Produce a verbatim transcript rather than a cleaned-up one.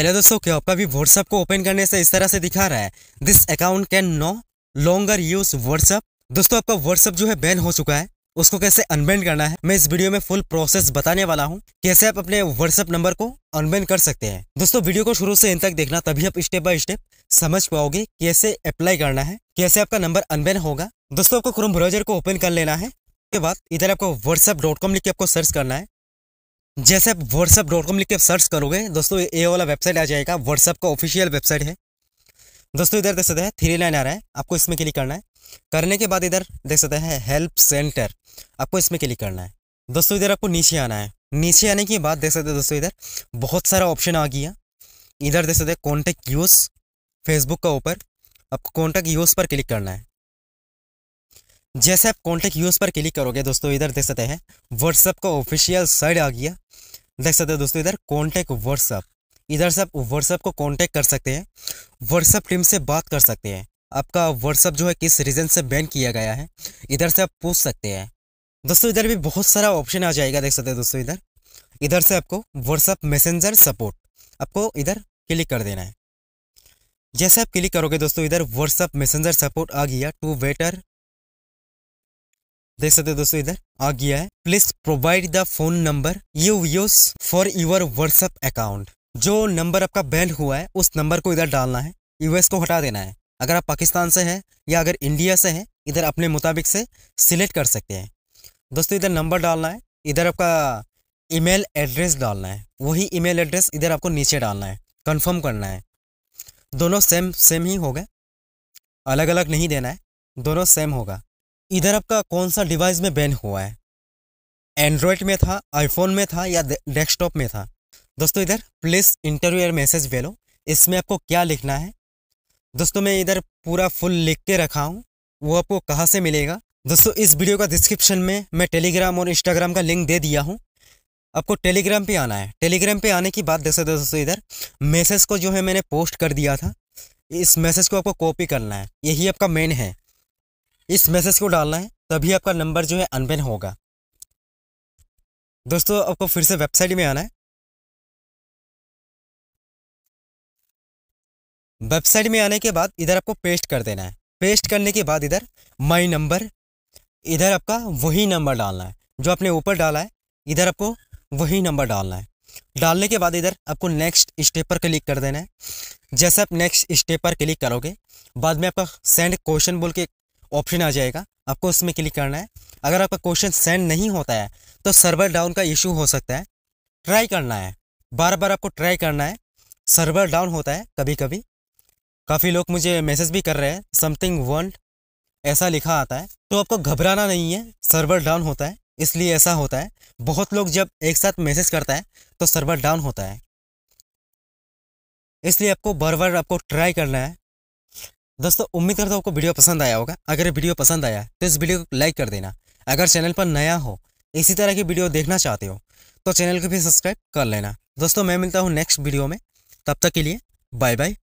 Hello दोस्तों, क्या आपका भी व्हाट्सएप को ओपन करने से इस तरह से दिखा रहा है? This account can no longer use WhatsApp. दोस्तों, आपका व्हाट्सएप जो है बैन हो चुका है, उसको कैसे अनबैन करना है मैं इस वीडियो में फुल प्रोसेस बताने वाला हूं, कैसे आप अपने व्हाट्सएप नंबर को अनबैन कर सकते हैं। दोस्तों, वीडियो को शुरू से अंत तक देखना, तभी आप स्टेप बाय स्टेप समझ पाओगे कैसे अप्लाई करना है, कैसे आपका नंबर अनबैन होगा। दोस्तों, आपको क्रोम ब्राउजर को ओपन कर लेना है। उसके बाद इधर आपको व्हाट्सएप डॉट कॉम लिख के आपको सर्च करना है। जैसे आप व्हाट्सएप डॉट कॉम लिख के सर्च करोगे दोस्तों, ये वाला वेबसाइट आ जाएगा, व्हाट्सएप का ऑफिशियल वेबसाइट है। दोस्तों, इधर देख सकते हैं थ्री लाइन आ रहा है, आपको इसमें क्लिक करना है। करने के बाद इधर देख सकते हैं हेल्प सेंटर, आपको इसमें क्लिक करना है। दोस्तों, इधर आपको नीचे आना है। नीचे आने के बाद देख सकते हैं दोस्तों, इधर बहुत सारा ऑप्शन आ गया। इधर देख सकते हैं कॉन्टैक्ट यूज, फेसबुक का ऊपर आपको कॉन्टैक्ट यूज पर क्लिक करना है। जैसे आप कॉन्टैक्ट यूज पर क्लिक करोगे दोस्तों, इधर देख सकते हैं व्हाट्सएप का ऑफिशियल साइट आ गया। देख सकते हैं दोस्तों, इधर कॉन्टैक्ट व्हाट्सएप, इधर से आप व्हाट्सएप को कॉन्टैक्ट कर सकते हैं, व्हाट्सएप टीम से बात कर सकते हैं, आपका व्हाट्सएप जो है किस रीज़न से बैन किया गया है, इधर से आप पूछ सकते हैं। दोस्तों, इधर भी बहुत सारा ऑप्शन आ जाएगा। देख सकते हैं दोस्तों, इधर इधर से आपको व्हाट्सएप मैसेंजर सपोर्ट, आपको इधर क्लिक कर देना है। जैसे आप क्लिक करोगे दोस्तों, इधर व्हाट्सएप मैसेंजर सपोर्ट आ गया। टू वेटर देख सकते हैं दोस्तों, इधर आ गया है। Please provide the phone number you use for your WhatsApp account. जो नंबर आपका बैन हुआ है उस नंबर को इधर डालना है, यूएस को हटा देना है। अगर आप पाकिस्तान से हैं या अगर इंडिया से हैं, इधर अपने मुताबिक से सिलेक्ट कर सकते हैं। दोस्तों, इधर नंबर डालना है, इधर आपका ईमेल एड्रेस डालना है, वही ईमेल एड्रेस इधर आपको नीचे डालना है, कंफर्म करना है। दोनों सेम सेम ही होगा, अलग अलग नहीं देना है, दोनों सेम होगा। इधर आपका कौन सा डिवाइस में बैन हुआ है, एंड्रॉयड में था, आईफोन में था या डेस्कटॉप में था। दोस्तों, इधर प्लीज इंटरव्यूअर मैसेज वेलो, इसमें आपको क्या लिखना है दोस्तों, मैं इधर पूरा फुल लिख के रखा हूँ, वो आपको कहाँ से मिलेगा। दोस्तों, इस वीडियो का डिस्क्रिप्शन में मैं टेलीग्राम और इंस्टाग्राम का लिंक दे दिया हूँ, आपको टेलीग्राम पे आना है। टेलीग्राम पे आने की बात देख सकते हो दोस्तों, इधर मैसेज को जो है मैंने पोस्ट कर दिया था, इस मैसेज को आपको कॉपी करना है, यही आपका मेन है, इस मैसेज को डालना है, तभी आपका नंबर जो है अनबैन होगा। दोस्तों, आपको फिर से वेबसाइट में आना है। वेबसाइट में आने के बाद इधर आपको पेस्ट कर देना है। पेस्ट करने के बाद इधर माय नंबर, इधर आपका वही नंबर डालना है जो आपने ऊपर डाला है, इधर आपको वही नंबर डालना है। डालने के बाद इधर आपको नेक्स्ट स्टेप पर क्लिक कर देना है। जैसे आप नेक्स्ट स्टेप पर क्लिक करोगे, बाद में आपका सेंड क्वेश्चन बोल के ऑप्शन आ जाएगा, आपको उसमें क्लिक करना है। अगर आपका क्वेश्चन सेंड नहीं होता है तो सर्वर डाउन का इशू हो सकता है, ट्राई करना है, बार बार आपको ट्राई करना है। सर्वर डाउन होता है कभी कभी, काफ़ी लोग मुझे मैसेज भी कर रहे हैं, समथिंग वांट ऐसा लिखा आता है, तो आपको घबराना नहीं है, सर्वर डाउन होता है इसलिए ऐसा होता है। बहुत लोग जब एक साथ मैसेज करता है तो सर्वर डाउन होता है, इसलिए आपको बार बार आपको ट्राई करना है। दोस्तों, उम्मीद करता हूँ आपको वीडियो पसंद आया होगा। अगर वीडियो पसंद आया तो इस वीडियो को लाइक कर देना। अगर चैनल पर नया हो, इसी तरह की वीडियो देखना चाहते हो तो चैनल को भी सब्सक्राइब कर लेना। दोस्तों, मैं मिलता हूँ नेक्स्ट वीडियो में, तब तक के लिए बाय बाय,